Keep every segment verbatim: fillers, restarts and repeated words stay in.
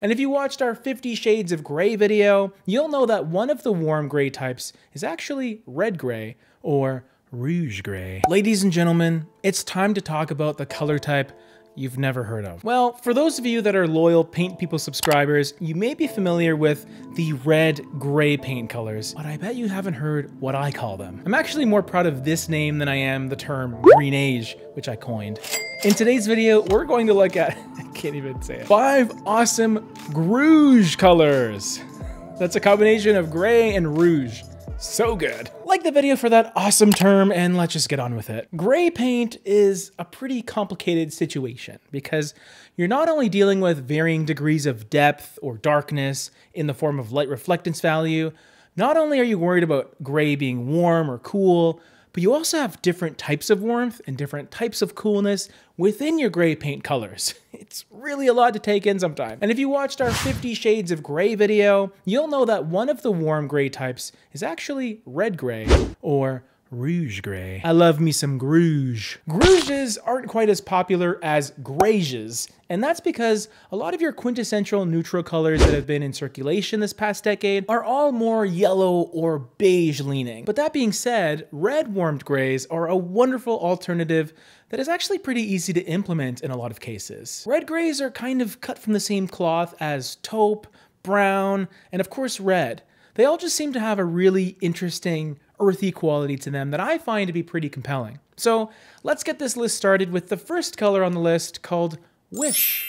And if you watched our fifty Shades of Gray video, you'll know that one of the warm gray types is actually red gray, or rouge gray. Ladies and gentlemen, it's time to talk about the color type you've never heard of. Well, for those of you that are loyal Paint People subscribers, you may be familiar with the red gray paint colors, but I bet you haven't heard what I call them. I'm actually more proud of this name than I am the term greige, which I coined. In today's video, we're going to look at, I can't even say it, five awesome greige colors. That's a combination of gray and rouge. So good. Like the video for that awesome term, and let's just get on with it. Gray paint is a pretty complicated situation because you're not only dealing with varying degrees of depth or darkness in the form of light reflectance value, not only are you worried about gray being warm or cool, but you also have different types of warmth and different types of coolness within your gray paint colors. It's really a lot to take in sometimes. And if you watched our fifty Shades of Gray video, you'll know that one of the warm gray types is actually red gray, or rouge gray. I love me some grouge. Grouges aren't quite as popular as greiges, and that's because a lot of your quintessential neutral colors that have been in circulation this past decade are all more yellow or beige leaning. But that being said, red warmed grays are a wonderful alternative that is actually pretty easy to implement in a lot of cases. Red grays are kind of cut from the same cloth as taupe, brown, and of course red. They all just seem to have a really interesting earthy quality to them that I find to be pretty compelling. So let's get this list started with the first color on the list, called Wish.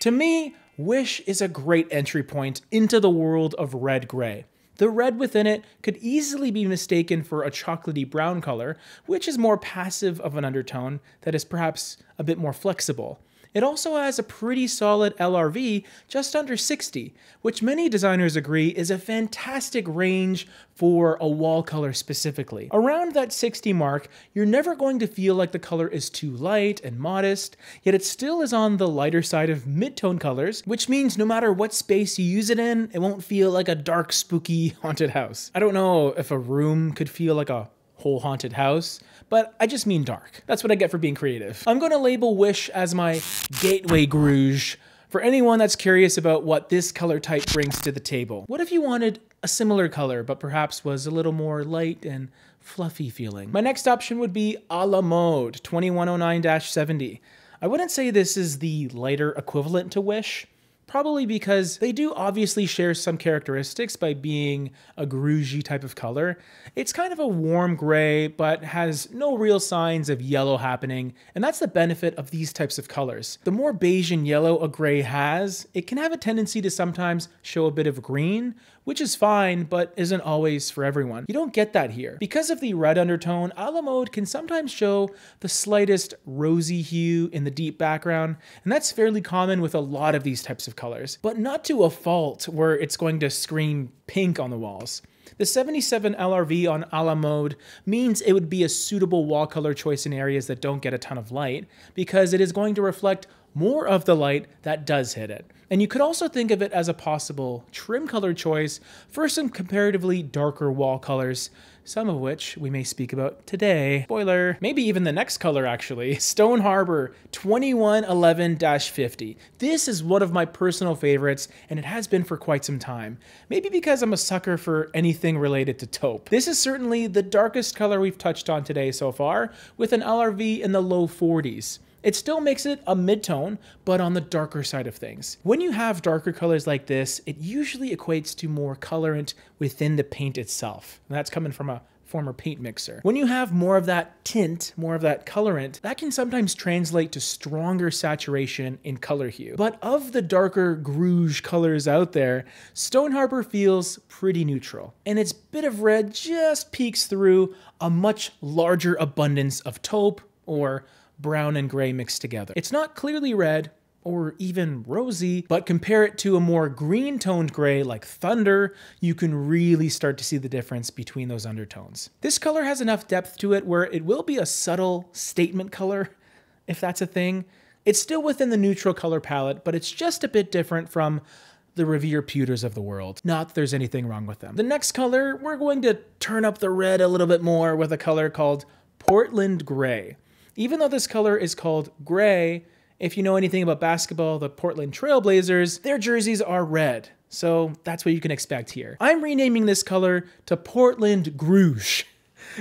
To me, Wish is a great entry point into the world of red gray. The red within it could easily be mistaken for a chocolatey brown color, which is more passive of an undertone that is perhaps a bit more flexible. It also has a pretty solid L R V, just under sixty, which many designers agree is a fantastic range for a wall color specifically. Around that sixty mark, you're never going to feel like the color is too light and modest, yet it still is on the lighter side of mid-tone colors, which means no matter what space you use it in, it won't feel like a dark, spooky haunted house. I don't know if a room could feel like a whole haunted house, but I just mean dark. That's what I get for being creative. I'm gonna label Wish as my gateway greige for anyone that's curious about what this color type brings to the table. What if you wanted a similar color, but perhaps was a little more light and fluffy feeling? My next option would be A La Mode twenty-one oh nine dash seventy. I wouldn't say this is the lighter equivalent to Wish, probably because they do obviously share some characteristics by being a greige type of color. It's kind of a warm gray, but has no real signs of yellow happening, and that's the benefit of these types of colors. The more beige and yellow a gray has, it can have a tendency to sometimes show a bit of green, which is fine, but isn't always for everyone. You don't get that here. Because of the red undertone, A La Mode can sometimes show the slightest rosy hue in the deep background, and that's fairly common with a lot of these types of colors, but not to a fault where it's going to scream pink on the walls. The seventy-seven L R V on A La Mode means it would be a suitable wall color choice in areas that don't get a ton of light, because it is going to reflect more of the light that does hit it. And you could also think of it as a possible trim color choice for some comparatively darker wall colors, some of which we may speak about today. Spoiler, maybe even the next color actually. Stone Harbor twenty-one eleven dash fifty. This is one of my personal favorites, and it has been for quite some time. Maybe because I'm a sucker for anything related to taupe. This is certainly the darkest color we've touched on today so far, with an L R V in the low forties. It still makes it a mid-tone, but on the darker side of things. When you have darker colors like this, it usually equates to more colorant within the paint itself. And that's coming from a former paint mixer. When you have more of that tint, more of that colorant, that can sometimes translate to stronger saturation in color hue. But of the darker greige colors out there, Stone Harbor feels pretty neutral, and its bit of red just peeks through a much larger abundance of taupe or brown and gray mixed together. It's not clearly red or even rosy, but compare it to a more green-toned gray like Thunder, you can really start to see the difference between those undertones. This color has enough depth to it where it will be a subtle statement color, if that's a thing. It's still within the neutral color palette, but it's just a bit different from the Revere Pewters of the world. Not that there's anything wrong with them. The next color, we're going to turn up the red a little bit more with a color called Portland Gray. Even though this color is called gray, If you know anything about basketball, the Portland Trailblazers, their jerseys are red. So that's what you can expect here. I'm renaming this color to Portland Gray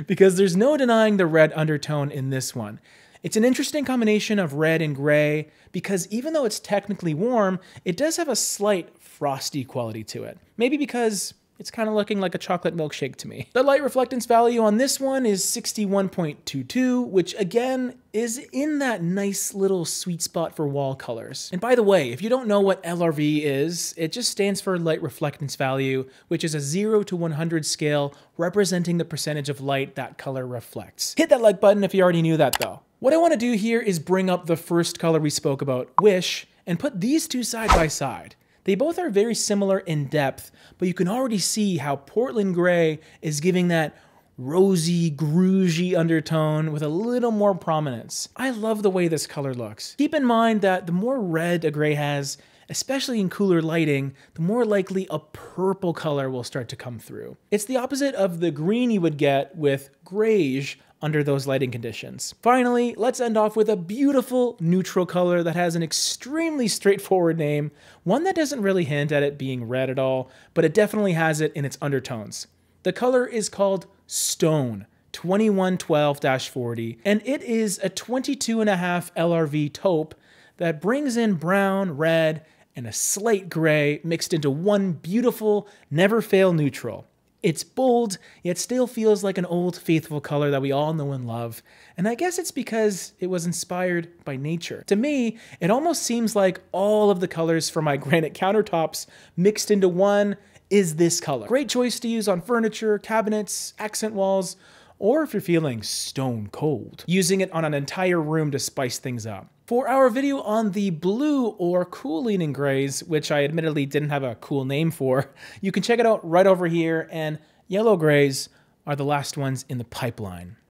because there's no denying the red undertone in this one. It's an interesting combination of red and gray because even though it's technically warm, it does have a slight frosty quality to it. Maybe because it's kind of looking like a chocolate milkshake to me. The light reflectance value on this one is sixty-one point two two, which again is in that nice little sweet spot for wall colors. And by the way, if you don't know what L R V is, it just stands for light reflectance value, which is a zero to one hundred scale representing the percentage of light that color reflects. Hit that like button if you already knew that though. What I want to do here is bring up the first color we spoke about, Wish, and put these two side by side. They both are very similar in depth, but you can already see how Portland Gray is giving that rosy, greige undertone with a little more prominence. I love the way this color looks. Keep in mind that the more red a gray has, especially in cooler lighting, the more likely a purple color will start to come through. It's the opposite of the green you would get with greige under those lighting conditions. Finally, let's end off with a beautiful neutral color that has an extremely straightforward name, one that doesn't really hint at it being red at all, but it definitely has it in its undertones. The color is called Stone twenty-one twelve dash forty, and it is a twenty-two and a half L R V taupe that brings in brown, red, and a slate gray mixed into one beautiful, never fail neutral. It's bold, yet still feels like an old faithful color that we all know and love. And I guess it's because it was inspired by nature. To me, it almost seems like all of the colors from my granite countertops mixed into one is this color. Great choice to use on furniture, cabinets, accent walls, or if you're feeling stone cold, using it on an entire room to spice things up. For our video on the blue or cool leaning grays, which I admittedly didn't have a cool name for, you can check it out right over here, and yellow grays are the last ones in the pipeline.